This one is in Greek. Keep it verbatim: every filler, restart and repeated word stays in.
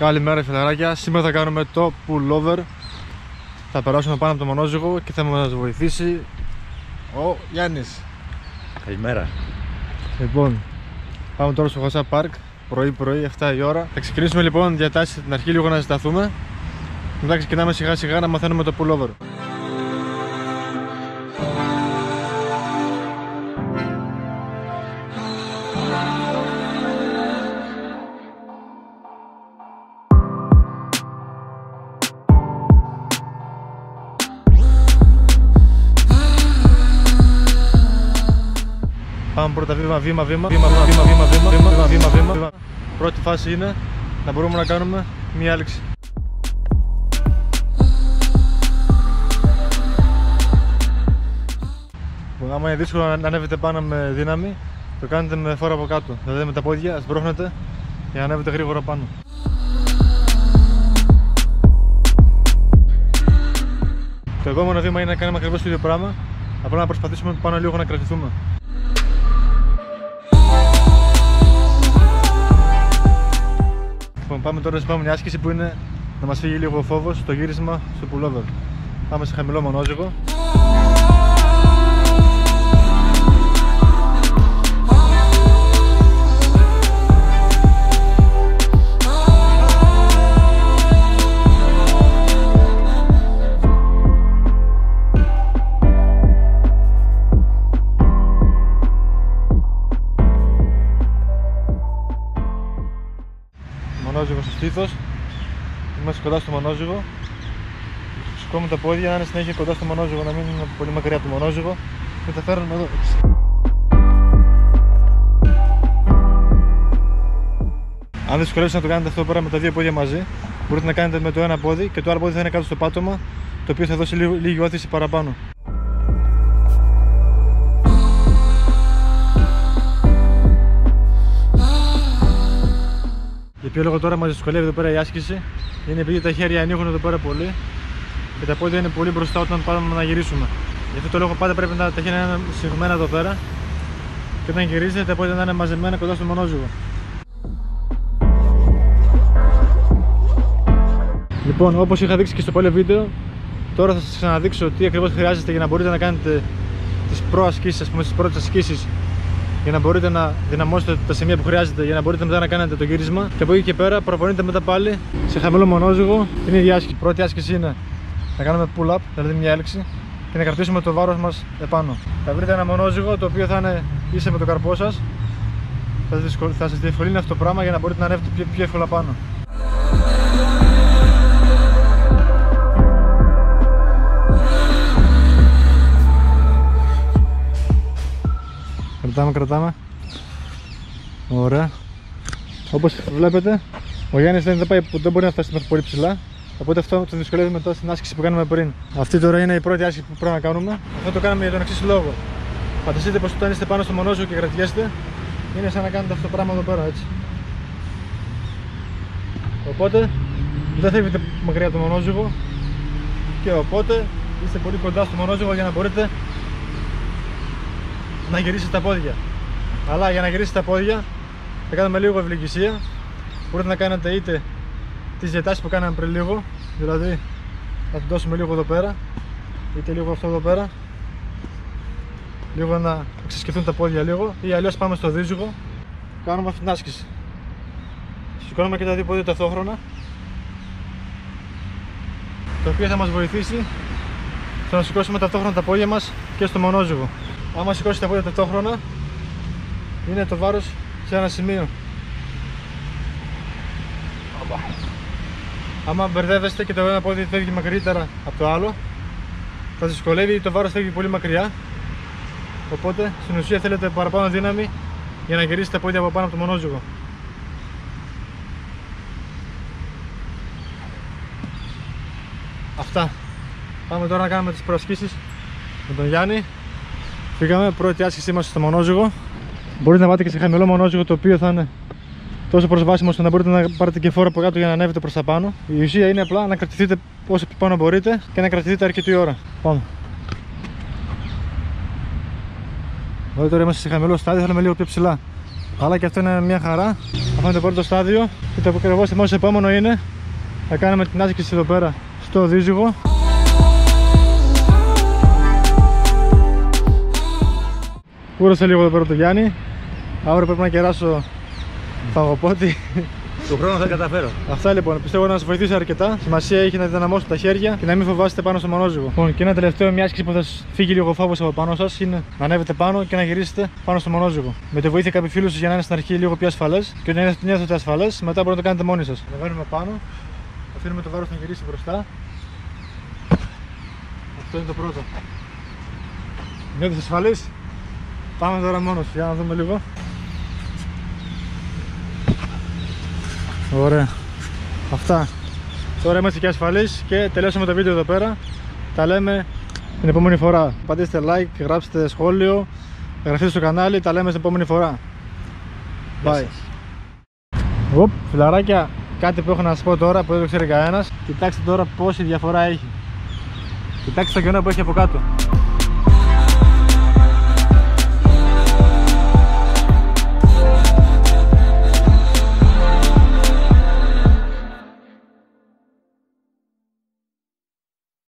Καλημέρα φιλαράκια, σήμερα θα κάνουμε το pullover. Θα περάσουμε πάνω από το μονόζυγο και θα μας βοηθήσει ο Γιάννης. Καλημέρα. Λοιπόν, πάμε τώρα στο Χωσά Park, πρωί πρωί, επτά η ώρα. Θα ξεκινήσουμε λοιπόν διατάσεις την αρχή, λίγο να ζηταθούμε. Μετά ξεκινάμε σιγά σιγά να μαθαίνουμε το pullover. Πάμε πρώτα βήμα, βήμα, βήμα, βήμα, βήμα, βήμα, βήμα, βήμα, βήμα, βήμα, βήμα. Πρώτη φάση είναι να μπορούμε να κάνουμε μία άληξη. Άμα είναι δύσκολο να ανέβετε πάνω με δύναμη, το κάνετε με φόρα από κάτω. Δηλαδή με τα πόδια, σπρώχνετε και ανέβετε γρήγορα πάνω. Το επόμενο βήμα είναι να κάνουμε ακριβώς το ίδιο πράγμα, απλά να προσπαθήσουμε πάνω λίγο να κρατηθούμε. Πάμε τώρα στην επόμενη άσκηση που είναι να μας φύγει λίγο ο φόβος στο γύρισμα στο pullover. Πάμε σε χαμηλό μονόζυγο. Μονόζυγο στο στήθος, είμαστε κοντά στο μονόζυγο. Σηκώνουμε τα πόδια, να είναι συνέχεια κοντά στο μονόζυγο, να μην είναι πολύ μακριά από το μονόζυγο. Και τα φέρνουμε εδώ. Αν δεν δυσκολεύεστε να το κάνετε αυτό πέρα με τα δύο πόδια μαζί, μπορείτε να κάνετε με το ένα πόδι και το άλλο πόδι θα είναι κάτω στο πάτωμα, το οποίο θα δώσει λίγη όθηση παραπάνω. Για ποιο λόγο τώρα μας δυσκολεύει εδώ πέρα η άσκηση είναι επειδή τα χέρια ανοίγουν εδώ πέρα πολύ και τα πόδια είναι πολύ μπροστά όταν πάμε να γυρίσουμε. Γι' αυτό το λόγο πάντα πρέπει να τα χέρια να είναι συγμένα εδώ πέρα και όταν γυρίζετε τα πόδια να είναι μαζεμένα κοντά στο μονόζυγο. Λοιπόν, όπως είχα δείξει και στο παλιό βίντεο, τώρα θα σας ξαναδείξω τι ακριβώς χρειάζεται για να μπορείτε να κάνετε τις προασκήσεις, ας πούμε, τις πρώτες ασκήσεις, για να μπορείτε να δυναμώσετε τα σημεία που χρειάζεται για να μπορείτε μετά να κάνετε το γύρισμα. Και από εκεί και πέρα προπονείτε μετά πάλι σε χαμηλό μονόζυγο την ίδια άσκηση. Η πρώτη άσκηση είναι να κάνουμε pull-up, δηλαδή μια έλξη, και να κρατήσουμε το βάρος μας επάνω. Θα βρείτε ένα μονόζυγο το οποίο θα είναι ίσα με το καρπό σας. Θα σας διευκολύνει αυτό το πράγμα για να μπορείτε να ανέβετε πιο, πιο εύκολα πάνω. Κρατάμε, κρατάμε. Ωραία. Όπως βλέπετε, ο Γιάννης δεν, πάει, δεν μπορεί να φτάσει μέχρι πολύ ψηλά. Οπότε αυτό το δυσκολεύει μετά στην άσκηση που κάνουμε πριν. Αυτή τώρα είναι η πρώτη άσκηση που πρέπει να κάνουμε. Αυτό το κάνουμε για τον εξής λόγο. Φανταστείτε πως όταν είστε πάνω στο μονόζυγο και κρατιέστε, είναι σαν να κάνετε αυτό το πράγμα εδώ πέρα, έτσι. Οπότε δεν θεύετε μακριά από το μονόζυγο και οπότε είστε πολύ κοντά στο μονόζυγο για να μπορείτε να γυρίσετε τα πόδια. Αλλά για να γυρίσετε τα πόδια θα κάνουμε λίγο ευλογησία. Μπορείτε να κάνετε είτε τις διατάσεις που κάναμε πριν λίγο, δηλαδή να την δώσουμε λίγο εδώ πέρα, είτε λίγο αυτό εδώ πέρα, λίγο να ξεσκεφτούν τα πόδια λίγο, ή αλλιώς πάμε στο δίζυγο. Κάνουμε αυτή την άσκηση. Σηκώνουμε και τα δύο πόδια ταυτόχρονα, το οποίο θα μας βοηθήσει στο να σηκώσουμε ταυτόχρονα τα πόδια μας και στο μονόζυγο. Άμα σηκώσει τα πόδια ταυτόχρονα, είναι το βάρος σε ένα σημείο. Άμα μπερδεύεστε και το ένα πόδι φεύγει μακρύτερα από το άλλο, θα σας δυσκολεύει, το βάρος φεύγει πολύ μακριά. Οπότε στην ουσία θέλετε παραπάνω δύναμη για να γυρίσετε τα πόδια από πάνω από το μονόζυγο. Αυτά. Πάμε τώρα να κάνουμε τις προασκήσεις με τον Γιάννη. Πήγαμε, πρώτη άσκηση είμαστε στο μονόζυγο. Μπορείτε να πάτε και σε χαμηλό μονόζυγο, το οποίο θα είναι τόσο προσβάσιμο ώστε να μπορείτε να πάρετε και φόρα από κάτω για να ανέβετε προς τα πάνω. Η ουσία είναι απλά να κρατηθείτε όσο πάνω μπορείτε και να κρατηθείτε αρκετή ώρα. Πάμε. Εδώ τώρα είμαστε σε χαμηλό στάδιο, θέλουμε λίγο πιο ψηλά. Αλλά και αυτό είναι μια χαρά. Αυτό είναι το πρώτο στάδιο. Και το ακριβώς θυμόμαστε επόμενο είναι να κάνουμε την άσκηση εδώ πέρα στο δίζυγο. Κούρασα λίγο εδώ πέρα το Γιάννη. Αύριο πρέπει να κεράσω παγωπότη. Του χρόνου θα καταφέρω. Αυτά λοιπόν, πιστεύω να σας βοηθήσει αρκετά. Σημασία έχει να δυναμώσετε τα χέρια και να μην φοβάστε πάνω στο μονόζυγο. Λοιπόν, και ένα τελευταίο, μια άσκηση που θα φύγει λίγο φόβος από πάνω σας είναι να ανέβετε πάνω και να γυρίσετε πάνω στο μονόζυγο. Με τη βοήθεια κάποιου φίλου σας για να είναι στην αρχή λίγο πιο ασφαλές και όταν νιώθετε ασφαλές, μετά μπορείτε να το κάνετε μόνοι σας. Ανεβαίνουμε πάνω, αφήνουμε το βάρος να γυρίσει μπροστά. Αυτό είναι το πρώτο. Νιώθεις ασφαλής? Πάμε τώρα μόνος, για να δούμε λίγο. Ωραία. Αυτά. Τώρα είμαστε και ασφαλείς και τελειώσαμε το βίντεο εδώ πέρα. Τα λέμε την επόμενη φορά. Πατήστε like, γράψτε σχόλιο, εγγραφείτε στο κανάλι. Τα λέμε την επόμενη φορά. Bye. Οπ, φιλαράκια, κάτι που έχω να σας πω τώρα που δεν το ξέρει κανένας. Κοιτάξτε τώρα πόση διαφορά έχει. Κοιτάξτε το κενό που έχει από κάτω.